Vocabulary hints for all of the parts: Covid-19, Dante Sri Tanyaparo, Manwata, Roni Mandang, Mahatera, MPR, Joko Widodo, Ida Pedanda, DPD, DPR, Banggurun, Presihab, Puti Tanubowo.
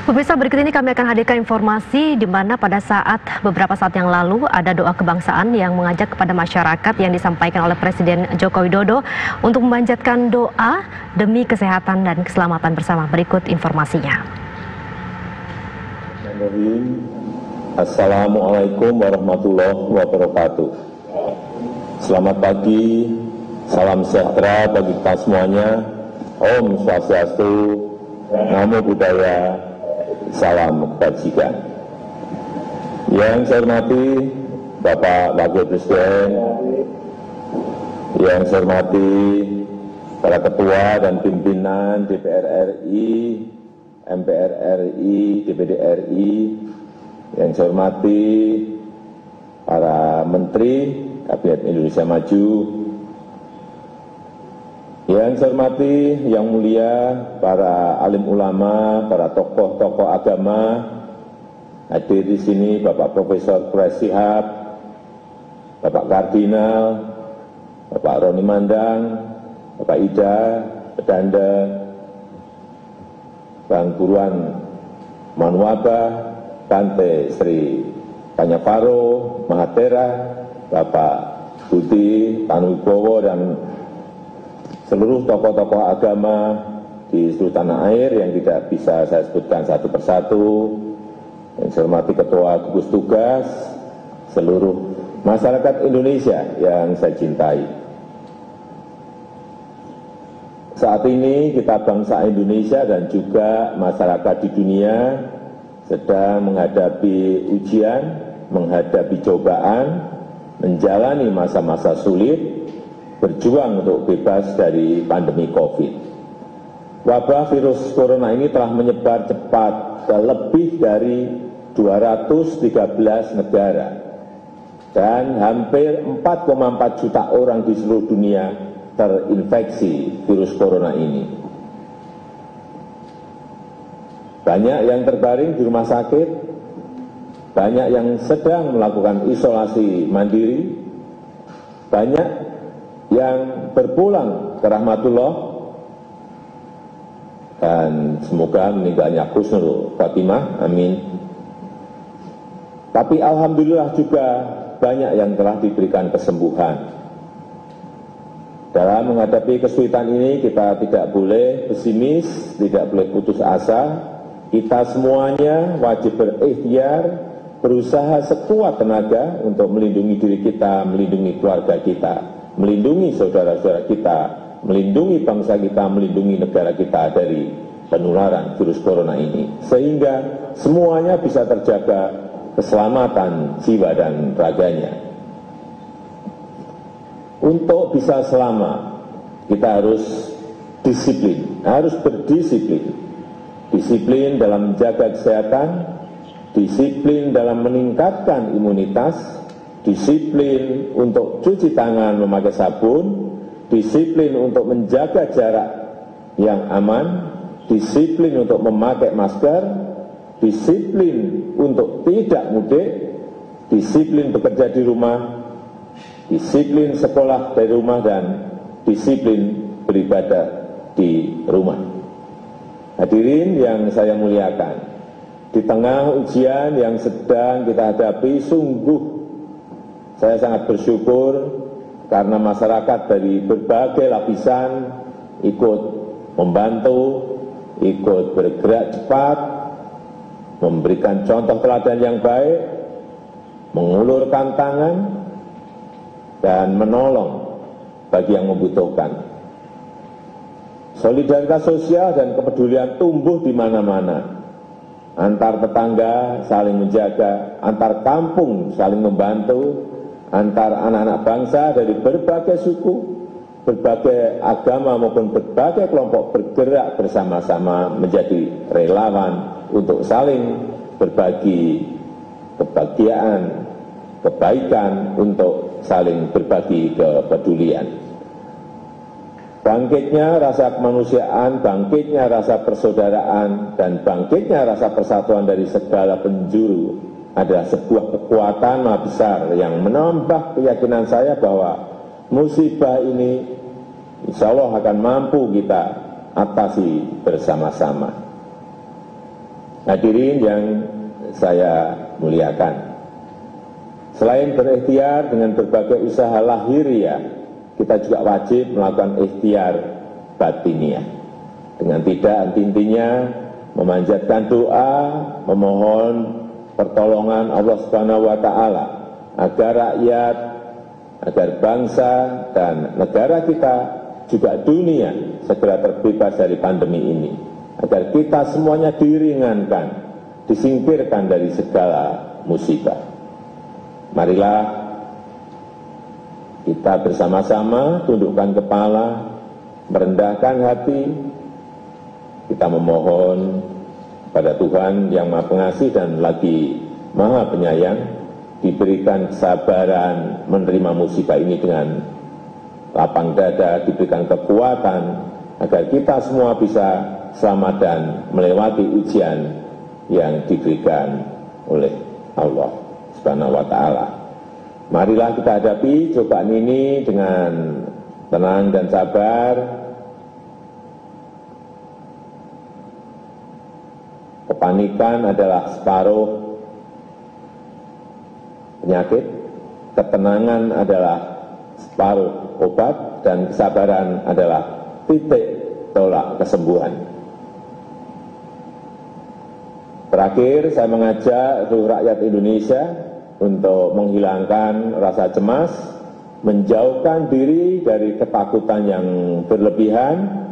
Pemirsa, berikut ini kami akan hadirkan informasi di mana pada saat beberapa saat yang lalu ada doa kebangsaan yang mengajak kepada masyarakat yang disampaikan oleh Presiden Joko Widodo untuk memanjatkan doa demi kesehatan dan keselamatan bersama. Berikut informasinya. Assalamualaikum warahmatullahi wabarakatuh. Selamat pagi, salam sejahtera bagi kita semuanya. Om Swastiastu, Namo Buddhaya. Salam kebajikan. Yang saya hormati Bapak Wakil Presiden, yang saya hormati para ketua dan pimpinan DPR RI, MPR RI, DPD RI, yang saya hormati para menteri Kabinet Indonesia Maju, yang saya hormati, yang mulia, para alim ulama, para tokoh-tokoh agama, hadir di sini Bapak Profesor Presihab, Bapak Kardinal, Bapak Roni Mandang, Bapak Ida Pedanda, Banggurun Manwata, Dante Sri Tanyaparo, Mahatera, Bapak Puti Tanubowo, dan seluruh tokoh-tokoh agama di seluruh tanah air yang tidak bisa saya sebutkan satu persatu, yang saya hormati Ketua Gugus Tugas, seluruh masyarakat Indonesia yang saya cintai. Saat ini kita bangsa Indonesia dan juga masyarakat di dunia sedang menghadapi ujian, menghadapi cobaan, menjalani masa-masa sulit, berjuang untuk bebas dari pandemi COVID. Wabah virus corona ini telah menyebar cepat ke lebih dari 213 negara dan hampir 4,4 juta orang di seluruh dunia terinfeksi virus corona ini. Banyak yang terbaring di rumah sakit, banyak yang sedang melakukan isolasi mandiri, banyak yang berpulang ke rahmatullah, dan semoga meninggalnya husnul khatimah, amin. Tapi alhamdulillah juga banyak yang telah diberikan kesembuhan. Dalam menghadapi kesulitan ini kita tidak boleh pesimis, tidak boleh putus asa. Kita semuanya wajib berikhtiar, berusaha sekuat tenaga untuk melindungi diri kita, melindungi keluarga kita, melindungi saudara-saudara kita, melindungi bangsa kita, melindungi negara kita dari penularan virus corona ini. Sehingga semuanya bisa terjaga keselamatan jiwa dan raganya. Untuk bisa selamat, kita harus disiplin, harus berdisiplin. Disiplin dalam menjaga kesehatan, disiplin dalam meningkatkan imunitas, disiplin untuk cuci tangan memakai sabun, disiplin untuk menjaga jarak yang aman, disiplin untuk memakai masker, disiplin untuk tidak mudik, disiplin bekerja di rumah, disiplin sekolah dari rumah, dan disiplin beribadah di rumah. Hadirin yang saya muliakan, di tengah ujian yang sedang kita hadapi, sungguh saya sangat bersyukur karena masyarakat dari berbagai lapisan ikut membantu, ikut bergerak cepat, memberikan contoh teladan yang baik, mengulurkan tangan, dan menolong bagi yang membutuhkan. Solidaritas sosial dan kepedulian tumbuh di mana-mana. Antar tetangga saling menjaga, antar kampung saling membantu, antar anak-anak bangsa dari berbagai suku, berbagai agama maupun berbagai kelompok bergerak bersama-sama menjadi relawan untuk saling berbagi kebahagiaan, kebaikan, untuk saling berbagi kepedulian. Bangkitnya rasa kemanusiaan, bangkitnya rasa persaudaraan, dan bangkitnya rasa persatuan dari segala penjuru adalah sebuah kekuatan maha besar yang menambah keyakinan saya bahwa musibah ini insya Allah akan mampu kita atasi bersama-sama. Hadirin yang saya muliakan, selain berikhtiar dengan berbagai usaha lahiriah, kita juga wajib melakukan ikhtiar batiniah. Dengan tidak henti-hentinya memanjatkan doa, memohon pertolongan Allah Subhanahu wa Ta'ala agar rakyat, agar bangsa dan negara kita juga dunia segera terbebas dari pandemi ini, agar kita semuanya diringankan, disingkirkan dari segala musibah. Marilah kita bersama-sama tundukkan kepala, merendahkan hati, kita memohon pada Tuhan yang Maha Pengasih dan lagi Maha Penyayang, diberikan kesabaran menerima musibah ini dengan lapang dada, diberikan kekuatan agar kita semua bisa selamat dan melewati ujian yang diberikan oleh Allah Subhanahu wa Ta'ala. Marilah kita hadapi cobaan ini dengan tenang dan sabar, kepanikan adalah separuh penyakit, ketenangan adalah separuh obat, dan kesabaran adalah titik tolak kesembuhan. Terakhir, saya mengajak seluruh rakyat Indonesia untuk menghilangkan rasa cemas, menjauhkan diri dari ketakutan yang berlebihan,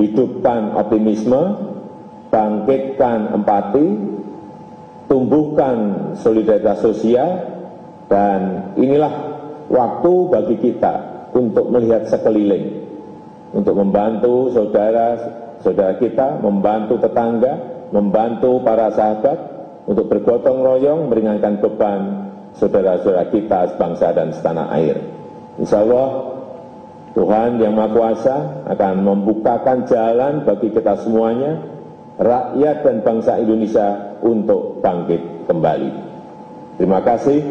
hidupkan optimisme, bangkitkan empati, tumbuhkan solidaritas sosial, dan inilah waktu bagi kita untuk melihat sekeliling, untuk membantu saudara-saudara kita, membantu tetangga, membantu para sahabat, untuk bergotong royong meringankan beban saudara-saudara kita sebangsa dan setanah air. Insya Allah Tuhan Yang Maha Kuasa akan membukakan jalan bagi kita semuanya, rakyat dan bangsa Indonesia, untuk bangkit kembali. Terima kasih.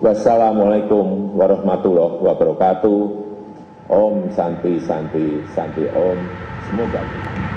Wassalamualaikum warahmatullahi wabarakatuh. Om Santi Santi Santi Om. Semoga.